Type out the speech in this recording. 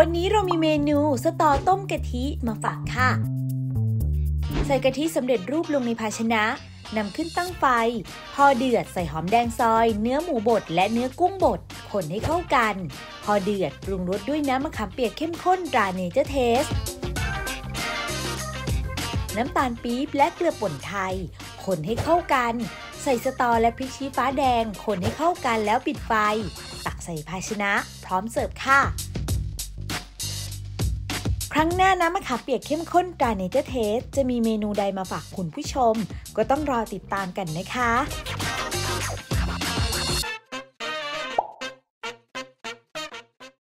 วันนี้เรามีเมนูสตอต้มกะทิมาฝากค่ะใส่กะทิสำเร็จรูปลงในภาชนะนำขึ้นตั้งไฟพอเดือดใส่หอมแดงซอยเนื้อหมูบดและเนื้อกุ้งบดคนให้เข้ากันพอเดือดปรุงรสด้วยน้ำมะขามเปียกเข้มข้นตราเนเจอร์เทสน้ำตาลปี๊บและเกลือป่นไทยคนให้เข้ากันใส่สตอและพริกชี้ฟ้าแดงคนให้เข้ากันแล้วปิดไฟตักใส่ภาชนะพร้อมเสิร์ฟค่ะครั้งหน้าน้ำมะขามเปียกเข้มข้นตราเนเจอร์เทสจะมีเมนูใดมาฝากคุณผู้ชมก็ต้องรอติดตามกันนะคะ